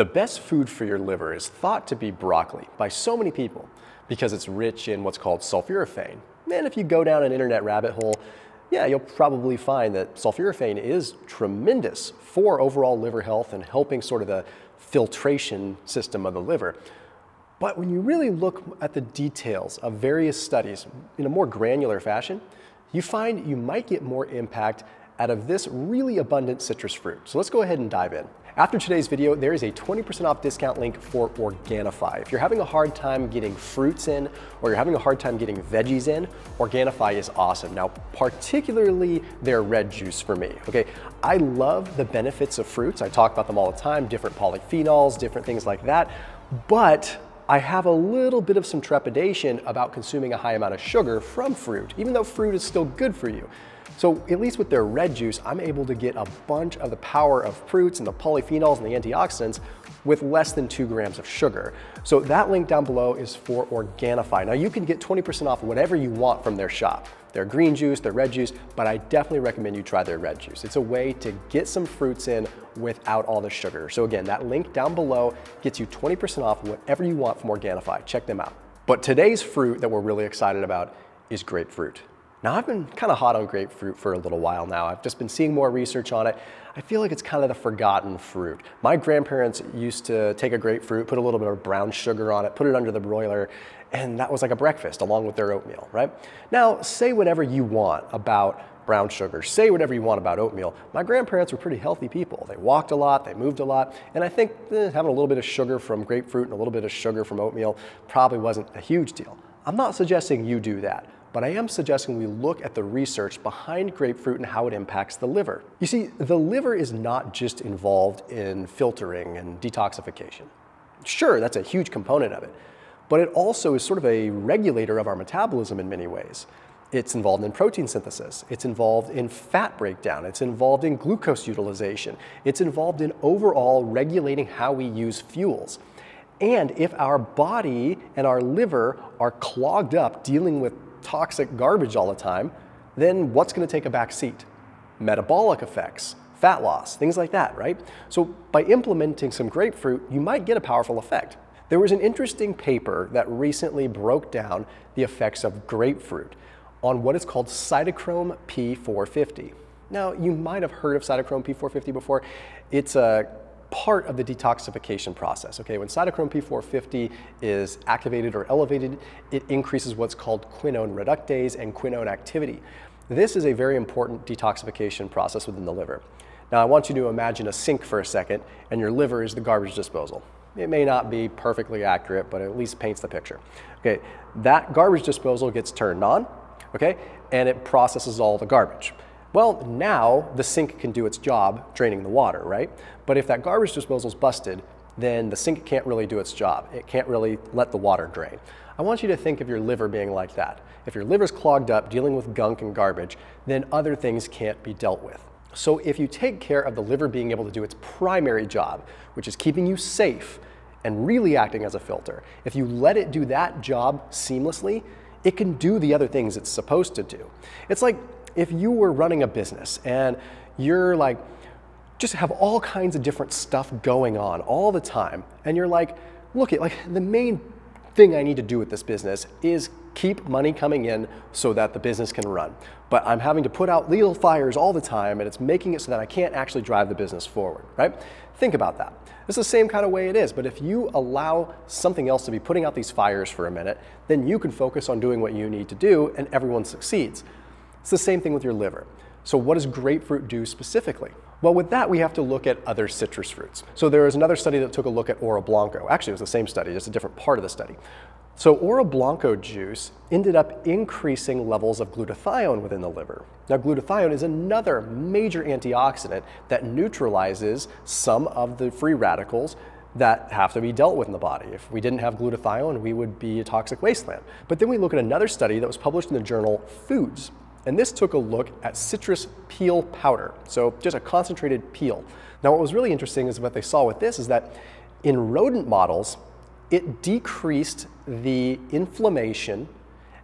The best food for your liver is thought to be broccoli by so many people because it's rich in what's called sulforaphane. And if you go down an internet rabbit hole, yeah, you'll probably find that sulforaphane is tremendous for overall liver health and helping sort of the filtration system of the liver. But when you really look at the details of various studies in a more granular fashion, you find you might get more impact out of this really abundant citrus fruit. So let's go ahead and dive in. After today's video, there is a 20% off discount link for Organifi. If you're having a hard time getting fruits in, or you're having a hard time getting veggies in, Organifi is awesome. Now, particularly their red juice for me, okay? I love the benefits of fruits. I talk about them all the time, different polyphenols, different things like that, but I have a little bit of some trepidation about consuming a high amount of sugar from fruit, even though fruit is still good for you. So at least with their red juice, I'm able to get a bunch of the power of fruits and the polyphenols and the antioxidants with less than 2 grams of sugar. So that link down below is for Organifi. Now you can get 20% off whatever you want from their shop, their green juice, their red juice, but I definitely recommend you try their red juice. It's a way to get some fruits in without all the sugar. So again, that link down below gets you 20% off whatever you want from Organifi. Check them out. But today's fruit that we're really excited about is grapefruit. Now, I've been kind of hot on grapefruit for a little while now. I've just been seeing more research on it. I feel like it's kind of the forgotten fruit. My grandparents used to take a grapefruit, put a little bit of brown sugar on it, put it under the broiler, and that was like a breakfast along with their oatmeal, right? Now, say whatever you want about brown sugar, say whatever you want about oatmeal. My grandparents were pretty healthy people. They walked a lot, they moved a lot, and I think having a little bit of sugar from grapefruit and a little bit of sugar from oatmeal probably wasn't a huge deal. I'm not suggesting you do that, but I am suggesting we look at the research behind grapefruit and how it impacts the liver. You see, the liver is not just involved in filtering and detoxification. Sure, that's a huge component of it, but it also is sort of a regulator of our metabolism in many ways. It's involved in protein synthesis. It's involved in fat breakdown. It's involved in glucose utilization. It's involved in overall regulating how we use fuels. And if our body and our liver are clogged up dealing with toxic garbage all the time, then what's going to take a back seat? Metabolic effects, fat loss, things like that, right? So by implementing some grapefruit, you might get a powerful effect. There was an interesting paper that recently broke down the effects of grapefruit on what is called cytochrome P450. Now, you might have heard of cytochrome P450 before. It's a part of the detoxification process, okay? When cytochrome P450 is activated or elevated, it increases what's called quinone reductase and quinone activity. This is a very important detoxification process within the liver. Now, I want you to imagine a sink for a second, and your liver is the garbage disposal. It may not be perfectly accurate, but it at least paints the picture. Okay, that garbage disposal gets turned on, okay, and it processes all the garbage. Well, now the sink can do its job draining the water, right? But if that garbage disposal's busted, then the sink can't really do its job. It can't really let the water drain. I want you to think of your liver being like that. If your liver's clogged up dealing with gunk and garbage, then other things can't be dealt with. So if you take care of the liver being able to do its primary job, which is keeping you safe and really acting as a filter, if you let it do that job seamlessly, it can do the other things it's supposed to do. It's like if you were running a business and you're like, just have all kinds of different stuff going on all the time, and you're like, look, like the main thing I need to do with this business is keep money coming in so that the business can run. But I'm having to put out little fires all the time, and it's making it so that I can't actually drive the business forward, right? Think about that. It's the same kind of way it is, but if you allow something else to be putting out these fires for a minute, then you can focus on doing what you need to do, and everyone succeeds. It's the same thing with your liver. So what does grapefruit do specifically? Well, with that, we have to look at other citrus fruits. So there was another study that took a look at Oroblanco. Actually, it was the same study, just a different part of the study. So Oroblanco juice ended up increasing levels of glutathione within the liver. Now, glutathione is another major antioxidant that neutralizes some of the free radicals that have to be dealt with in the body. If we didn't have glutathione, we would be a toxic wasteland. But then we look at another study that was published in the journal Foods. And this took a look at citrus peel powder, so just a concentrated peel. Now, what was really interesting is what they saw with this is that in rodent models, it decreased the inflammation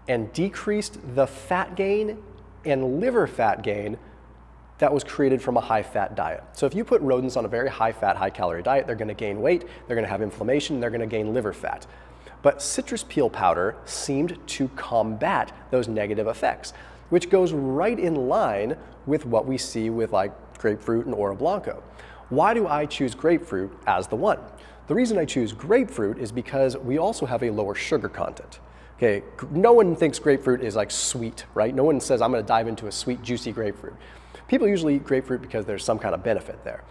and decreased the fat gain and liver fat gain that was created from a high-fat diet. So if you put rodents on a very high-fat, high-calorie diet, they're gonna gain weight, they're gonna have inflammation, they're gonna gain liver fat. But citrus peel powder seemed to combat those negative effects, which goes right in line with what we see with like grapefruit and Oroblanco. Why do I choose grapefruit as the one? The reason I choose grapefruit is because we also have a lower sugar content. Okay, no one thinks grapefruit is like sweet, right? No one says, I'm gonna dive into a sweet, juicy grapefruit. People usually eat grapefruit because there's some kind of benefit there.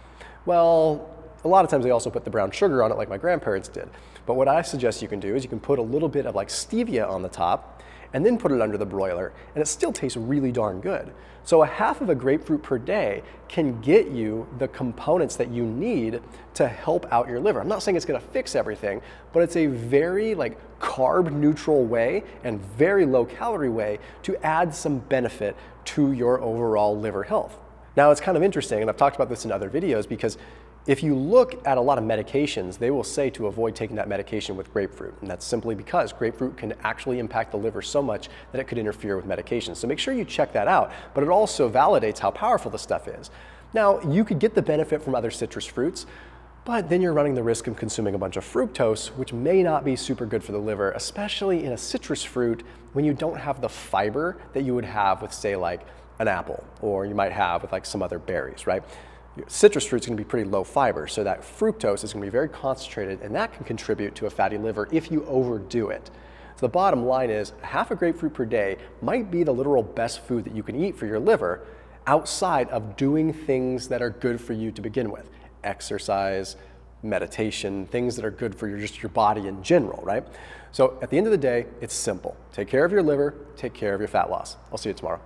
Well, a lot of times they also put the brown sugar on it like my grandparents did. But what I suggest you can do is you can put a little bit of like stevia on the top and then put it under the broiler, and it still tastes really darn good. So a half of a grapefruit per day can get you the components that you need to help out your liver. I'm not saying it's gonna fix everything, but it's a very like carb neutral way and very low calorie way to add some benefit to your overall liver health. Now it's kind of interesting, and I've talked about this in other videos, because if you look at a lot of medications, they will say to avoid taking that medication with grapefruit. And that's simply because grapefruit can actually impact the liver so much that it could interfere with medications. So make sure you check that out, but it also validates how powerful this stuff is. Now, you could get the benefit from other citrus fruits, but then you're running the risk of consuming a bunch of fructose, which may not be super good for the liver, especially in a citrus fruit when you don't have the fiber that you would have with, say, like an apple, or you might have with like some other berries, right? Citrus fruit's gonna be pretty low fiber, so that fructose is gonna be very concentrated, and that can contribute to a fatty liver if you overdo it. So the bottom line is, half a grapefruit per day might be the literal best food that you can eat for your liver outside of doing things that are good for you to begin with. Exercise, meditation, things that are good for your, just your body in general, right? So at the end of the day, it's simple. Take care of your liver, take care of your fat loss. I'll see you tomorrow.